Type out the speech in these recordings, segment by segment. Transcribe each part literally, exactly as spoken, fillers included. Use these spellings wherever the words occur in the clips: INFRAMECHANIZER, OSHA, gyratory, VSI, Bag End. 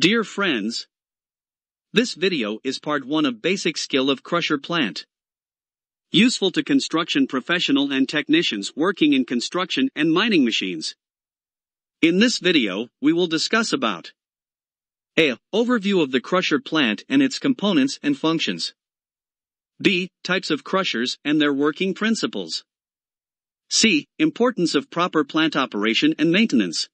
Dear friends, this video is part one of Basic Skill of Crusher Plant. Useful to construction professional and technicians working in construction and mining machines. In this video, we will discuss about A. Overview of the crusher plant and its components and functions. B. Types of crushers and their working principles. C. Importance of proper plant operation and maintenance.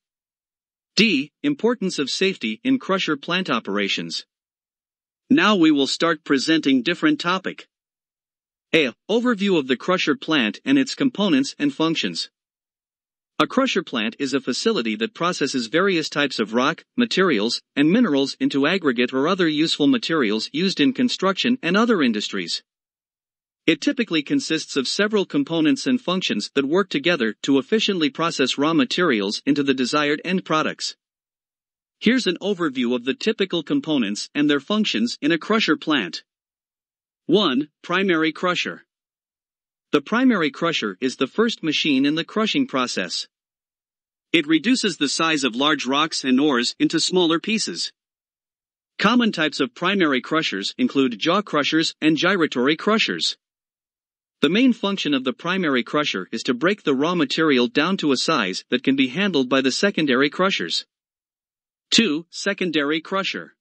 D. Importance of safety in crusher plant operations. Now we will start presenting different topic. A. Overview of the crusher plant and its components and functions. A crusher plant is a facility that processes various types of rock, materials, and minerals into aggregate or other useful materials used in construction and other industries. It typically consists of several components and functions that work together to efficiently process raw materials into the desired end products. Here's an overview of the typical components and their functions in a crusher plant. one. Primary crusher. The primary crusher is the first machine in the crushing process. It reduces the size of large rocks and ores into smaller pieces. Common types of primary crushers include jaw crushers and gyratory crushers. The main function of the primary crusher is to break the raw material down to a size that can be handled by the secondary crushers. two. Secondary crusher.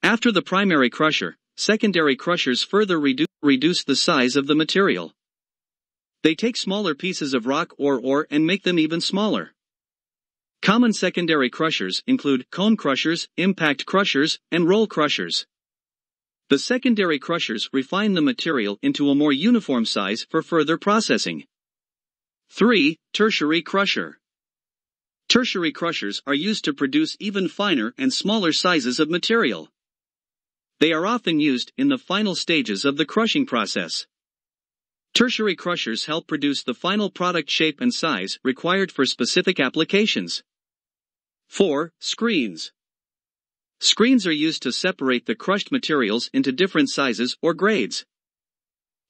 After the primary crusher, secondary crushers further redu- reduce the size of the material. They take smaller pieces of rock or ore and make them even smaller. Common secondary crushers include cone crushers, impact crushers, and roll crushers. The secondary crushers refine the material into a more uniform size for further processing. three. Tertiary crusher. Tertiary crushers are used to produce even finer and smaller sizes of material. They are often used in the final stages of the crushing process. Tertiary crushers help produce the final product shape and size required for specific applications. four. Screens. Screens are used to separate the crushed materials into different sizes or grades.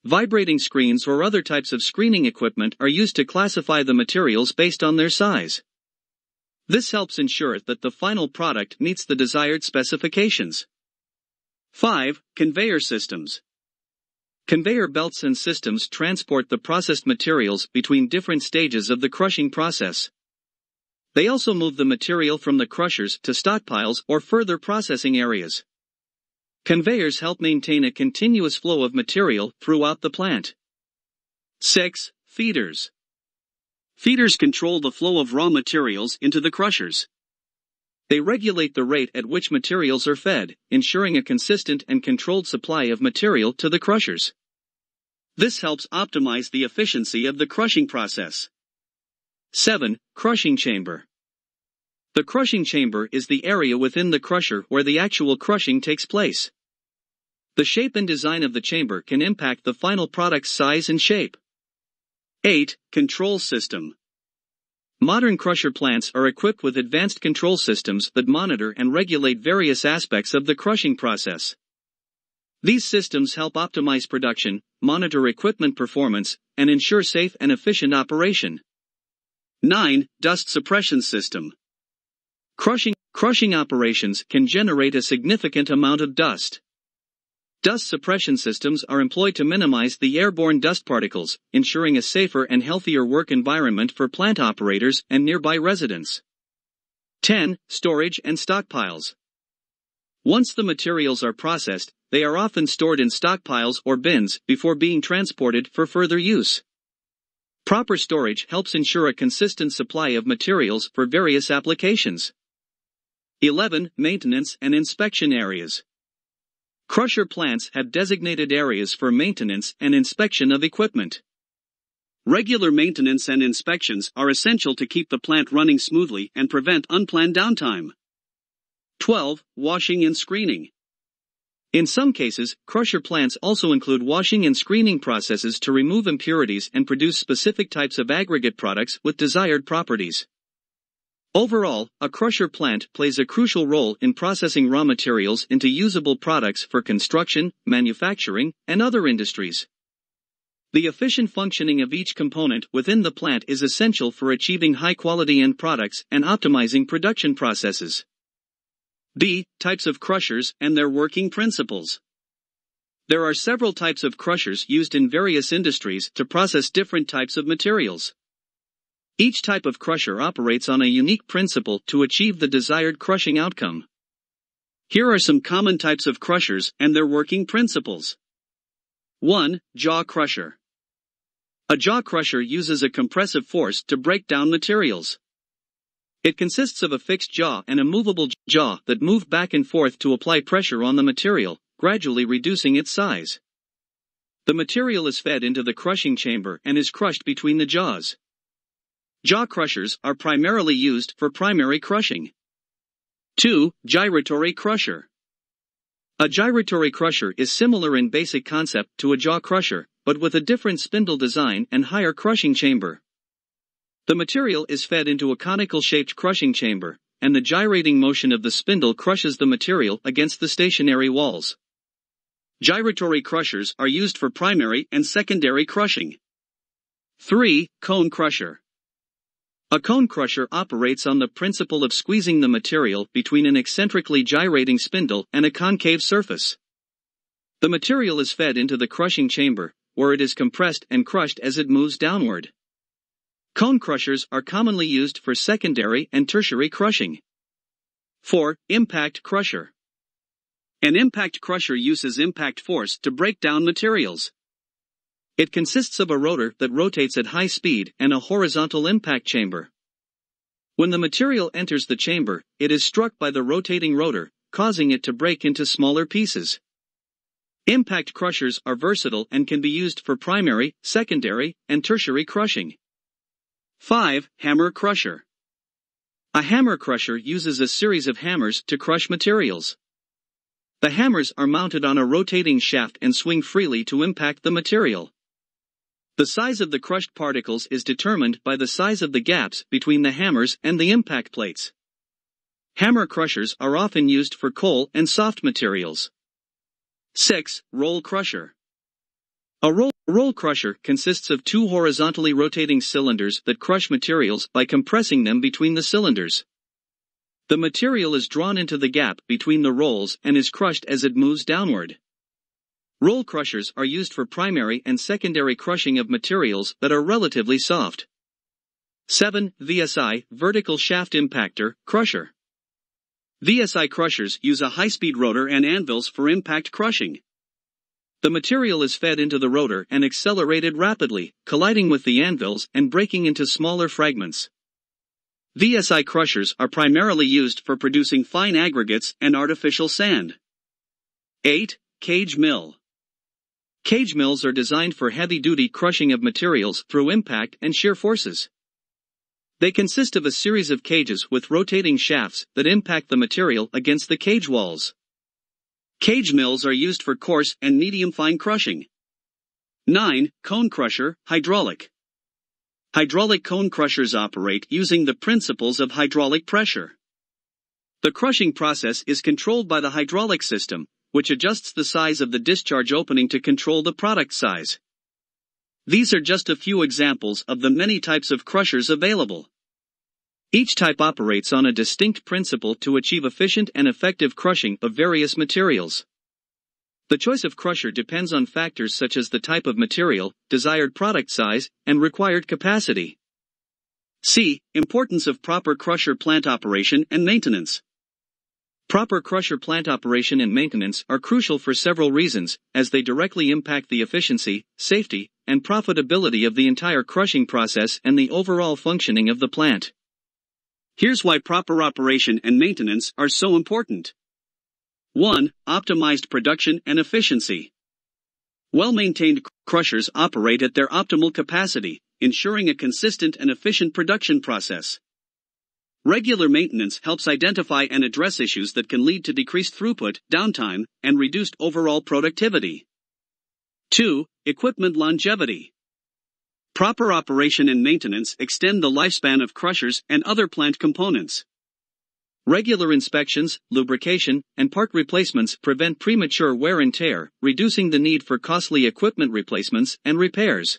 Vibrating screens or other types of screening equipment are used to classify the materials based on their size. This helps ensure that the final product meets the desired specifications. five. Conveyor systems. Conveyor belts and systems transport the processed materials between different stages of the crushing process. They also move the material from the crushers to stockpiles or further processing areas. Conveyors help maintain a continuous flow of material throughout the plant. six. Feeders. Feeders control the flow of raw materials into the crushers. They regulate the rate at which materials are fed, ensuring a consistent and controlled supply of material to the crushers. This helps optimize the efficiency of the crushing process. seven. Crushing chamber. The crushing chamber is the area within the crusher where the actual crushing takes place. The shape and design of the chamber can impact the final product's size and shape. eight. Control system. Modern crusher plants are equipped with advanced control systems that monitor and regulate various aspects of the crushing process. These systems help optimize production, monitor equipment performance, and ensure safe and efficient operation. nine. Dust suppression system. Crushing, crushing operations can generate a significant amount of dust. Dust suppression systems are employed to minimize the airborne dust particles, ensuring a safer and healthier work environment for plant operators and nearby residents. ten. Storage and stockpiles. Once the materials are processed, they are often stored in stockpiles or bins before being transported for further use. Proper storage helps ensure a consistent supply of materials for various applications. eleven. Maintenance and inspection areas. Crusher plants have designated areas for maintenance and inspection of equipment. Regular maintenance and inspections are essential to keep the plant running smoothly and prevent unplanned downtime. twelve. Washing and screening. In some cases, crusher plants also include washing and screening processes to remove impurities and produce specific types of aggregate products with desired properties. Overall, a crusher plant plays a crucial role in processing raw materials into usable products for construction, manufacturing, and other industries. The efficient functioning of each component within the plant is essential for achieving high-quality end products and optimizing production processes. B. Types of crushers and their working principles. There are several types of crushers used in various industries to process different types of materials. Each type of crusher operates on a unique principle to achieve the desired crushing outcome. Here are some common types of crushers and their working principles. one. Jaw crusher. A jaw crusher uses a compressive force to break down materials. It consists of a fixed jaw and a movable jaw that move back and forth to apply pressure on the material, gradually reducing its size. The material is fed into the crushing chamber and is crushed between the jaws. Jaw crushers are primarily used for primary crushing. two. Gyratory crusher. A gyratory crusher is similar in basic concept to a jaw crusher, but with a different spindle design and higher crushing chamber. The material is fed into a conical-shaped crushing chamber, and the gyrating motion of the spindle crushes the material against the stationary walls. Gyratory crushers are used for primary and secondary crushing. three. Cone crusher. A cone crusher operates on the principle of squeezing the material between an eccentrically gyrating spindle and a concave surface. The material is fed into the crushing chamber, where it is compressed and crushed as it moves downward. Cone crushers are commonly used for secondary and tertiary crushing. four. Impact crusher. An impact crusher uses impact force to break down materials. It consists of a rotor that rotates at high speed and a horizontal impact chamber. When the material enters the chamber, it is struck by the rotating rotor, causing it to break into smaller pieces. Impact crushers are versatile and can be used for primary, secondary, and tertiary crushing. five. Hammer crusher. A hammer crusher uses a series of hammers to crush materials. The hammers are mounted on a rotating shaft and swing freely to impact the material. The size of the crushed particles is determined by the size of the gaps between the hammers and the impact plates. Hammer crushers are often used for coal and soft materials. six. Roll crusher. A roll, roll crusher consists of two horizontally rotating cylinders that crush materials by compressing them between the cylinders. The material is drawn into the gap between the rolls and is crushed as it moves downward. Roll crushers are used for primary and secondary crushing of materials that are relatively soft. seven. V S I, vertical shaft impactor, crusher. V S I crushers use a high-speed rotor and anvils for impact crushing. The material is fed into the rotor and accelerated rapidly, colliding with the anvils and breaking into smaller fragments. V S I crushers are primarily used for producing fine aggregates and artificial sand. eight. Cage mill. Cage mills are designed for heavy-duty crushing of materials through impact and shear forces. They consist of a series of cages with rotating shafts that impact the material against the cage walls. Cage mills are used for coarse and medium-fine crushing. nine. Cone crusher, hydraulic. Hydraulic cone crushers operate using the principles of hydraulic pressure. The crushing process is controlled by the hydraulic system, which adjusts the size of the discharge opening to control the product size. These are just a few examples of the many types of crushers available. Each type operates on a distinct principle to achieve efficient and effective crushing of various materials. The choice of crusher depends on factors such as the type of material, desired product size, and required capacity. C. Importance of proper crusher plant operation and maintenance. Proper crusher plant operation and maintenance are crucial for several reasons, as they directly impact the efficiency, safety, and profitability of the entire crushing process and the overall functioning of the plant. Here's why proper operation and maintenance are so important. one. Optimized production and efficiency. Well-maintained crushers operate at their optimal capacity, ensuring a consistent and efficient production process. Regular maintenance helps identify and address issues that can lead to decreased throughput, downtime, and reduced overall productivity. two. Equipment longevity. Proper operation and maintenance extend the lifespan of crushers and other plant components. Regular inspections, lubrication, and part replacements prevent premature wear and tear, reducing the need for costly equipment replacements and repairs.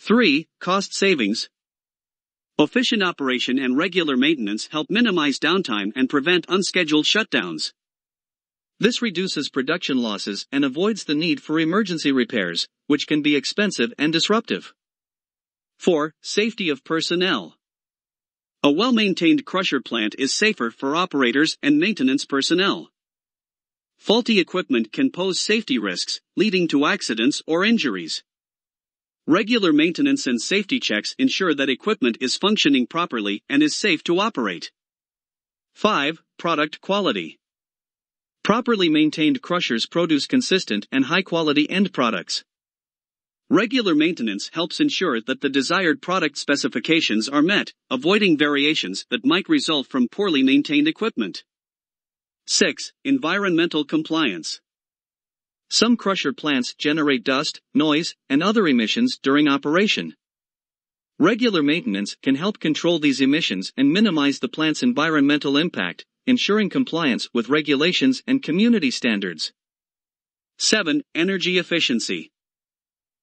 three. Cost savings. Efficient operation and regular maintenance help minimize downtime and prevent unscheduled shutdowns. This reduces production losses and avoids the need for emergency repairs, which can be expensive and disruptive. four. Safety of personnel. A well-maintained crusher plant is safer for operators and maintenance personnel. Faulty equipment can pose safety risks, leading to accidents or injuries. Regular maintenance and safety checks ensure that equipment is functioning properly and is safe to operate. five. Product quality. Properly maintained crushers produce consistent and high-quality end products. Regular maintenance helps ensure that the desired product specifications are met, avoiding variations that might result from poorly maintained equipment. six. Environmental compliance. Some crusher plants generate dust, noise, and other emissions during operation. Regular maintenance can help control these emissions and minimize the plant's environmental impact, ensuring compliance with regulations and community standards. seven. Energy efficiency.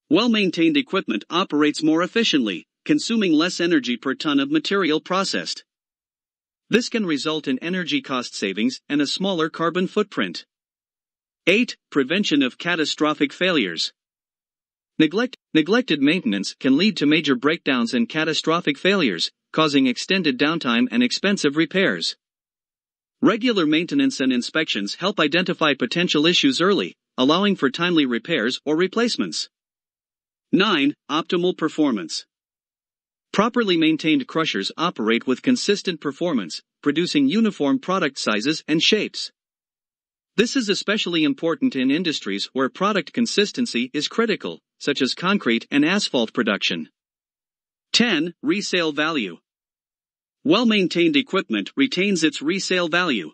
Well-maintained equipment operates more efficiently, consuming less energy per ton of material processed. This can result in energy cost savings and a smaller carbon footprint. eight. Prevention of catastrophic failures. Neglect, neglected maintenance can lead to major breakdowns and catastrophic failures, causing extended downtime and expensive repairs. Regular maintenance and inspections help identify potential issues early, allowing for timely repairs or replacements. nine. Optimal performance. Properly maintained crushers operate with consistent performance, producing uniform product sizes and shapes. This is especially important in industries where product consistency is critical, such as concrete and asphalt production. ten. Resale value. Well-maintained equipment retains its resale value.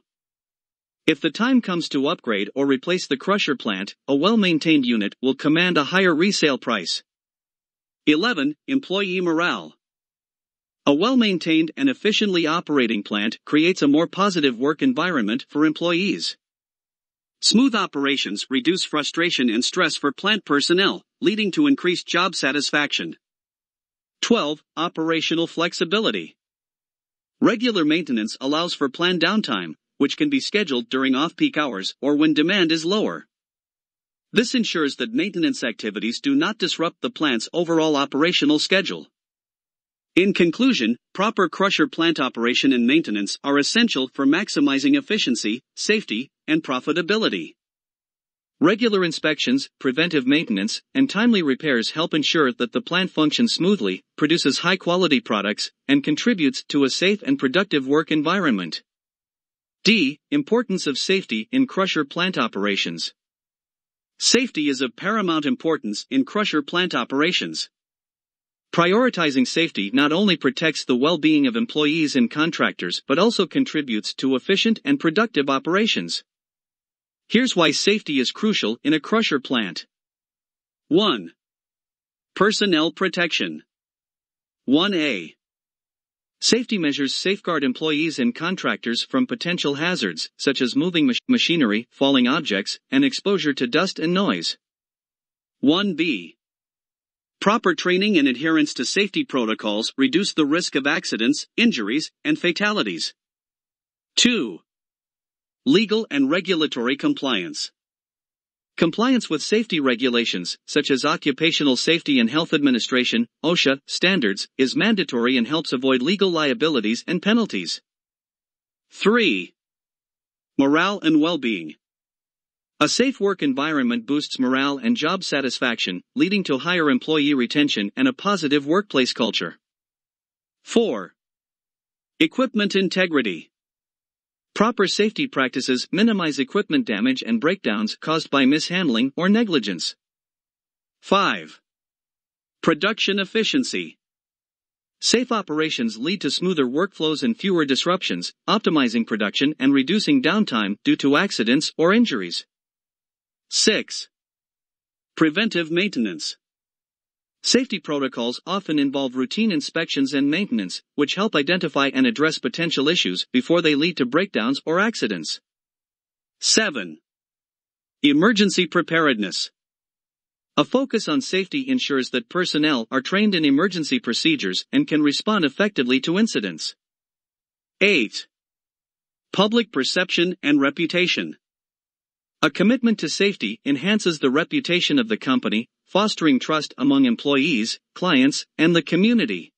If the time comes to upgrade or replace the crusher plant, a well-maintained unit will command a higher resale price. eleven. Employee morale. A well-maintained and efficiently operating plant creates a more positive work environment for employees. Smooth operations reduce frustration and stress for plant personnel, leading to increased job satisfaction. twelve. Operational flexibility. Regular maintenance allows for planned downtime, which can be scheduled during off-peak hours or when demand is lower. This ensures that maintenance activities do not disrupt the plant's overall operational schedule. In conclusion, proper crusher plant operation and maintenance are essential for maximizing efficiency, safety, and profitability. Regular inspections, preventive maintenance, and timely repairs help ensure that the plant functions smoothly, produces high-quality products, and contributes to a safe and productive work environment. D. Importance of safety in crusher plant operations. Safety is of paramount importance in crusher plant operations. Prioritizing safety not only protects the well-being of employees and contractors but also contributes to efficient and productive operations. Here's why safety is crucial in a crusher plant. one. Personnel protection. one A. Safety measures safeguard employees and contractors from potential hazards, such as moving mach- machinery, falling objects, and exposure to dust and noise. one B. Proper training and adherence to safety protocols reduce the risk of accidents, injuries, and fatalities. two. Legal and regulatory compliance. Compliance with safety regulations, such as Occupational Safety and Health Administration, OSHA, standards, is mandatory and helps avoid legal liabilities and penalties. three. Morale and well-being. A safe work environment boosts morale and job satisfaction, leading to higher employee retention and a positive workplace culture. four. Equipment integrity. Proper safety practices minimize equipment damage and breakdowns caused by mishandling or negligence. five. Production efficiency. Safe operations lead to smoother workflows and fewer disruptions, optimizing production and reducing downtime due to accidents or injuries. six. Preventive maintenance. Safety protocols often involve routine inspections and maintenance, which help identify and address potential issues before they lead to breakdowns or accidents. seven. Emergency preparedness. A focus on safety ensures that personnel are trained in emergency procedures and can respond effectively to incidents. eight. Public perception and reputation. A commitment to safety enhances the reputation of the company, fostering trust among employees, clients, and the community.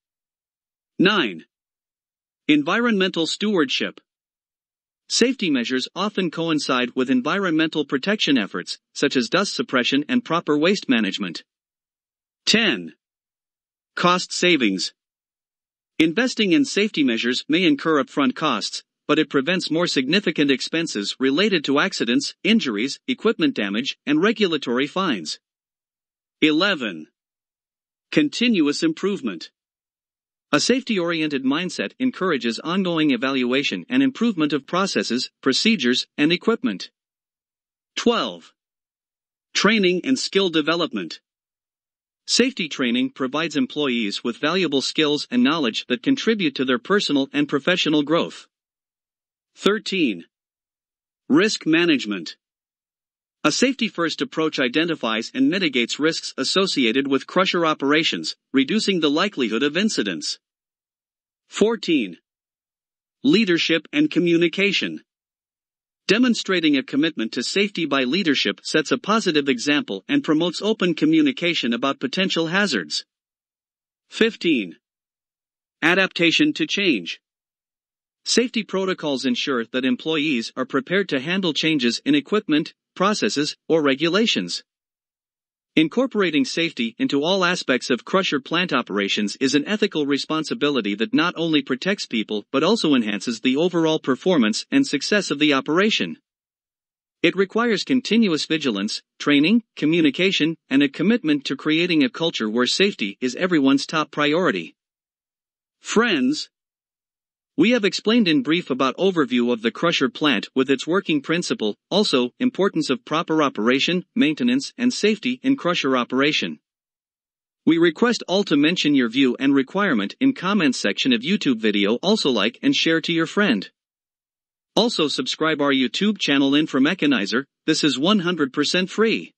nine. Environmental stewardship. Safety measures often coincide with environmental protection efforts, such as dust suppression and proper waste management. ten. Cost savings. Investing in safety measures may incur upfront costs, but it prevents more significant expenses related to accidents, injuries, equipment damage, and regulatory fines. eleven. Continuous improvement. A safety-oriented mindset encourages ongoing evaluation and improvement of processes, procedures, and equipment. twelve. Training and skill development. Safety training provides employees with valuable skills and knowledge that contribute to their personal and professional growth. thirteen. Risk management. A safety-first approach identifies and mitigates risks associated with crusher operations, reducing the likelihood of incidents. fourteen. Leadership and communication. Demonstrating a commitment to safety by leadership sets a positive example and promotes open communication about potential hazards. fifteen. Adaptation to change. Safety protocols ensure that employees are prepared to handle changes in equipment, processes, or regulations. Incorporating safety into all aspects of crusher plant operations is an ethical responsibility that not only protects people but also enhances the overall performance and success of the operation. It requires continuous vigilance, training, communication, and a commitment to creating a culture where safety is everyone's top priority. Friends, we have explained in brief about overview of the crusher plant with its working principle, also importance of proper operation, maintenance, and safety in crusher operation. We request all to mention your view and requirement in comments section of YouTube video, also like and share to your friend. Also subscribe our YouTube channel INFRAMECHANIZER, this is one hundred percent free.